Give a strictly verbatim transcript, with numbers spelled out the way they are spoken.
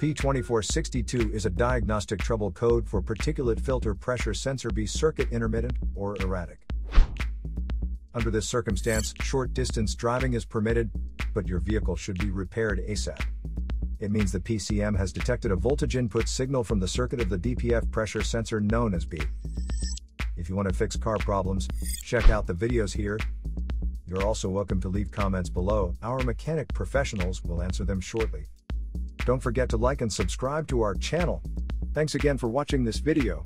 P twenty-four sixty-two is a diagnostic trouble code for particulate filter pressure sensor B circuit intermittent or erratic. Under this circumstance, short-distance driving is permitted, but your vehicle should be repaired ASAP. It means the P C M has detected a voltage input signal from the circuit of the D P F pressure sensor known as B. If you want to fix car problems, check out the videos here. You're also welcome to leave comments below. Our mechanic professionals will answer them shortly. Don't forget to like and subscribe to our channel. Thanks again for watching this video.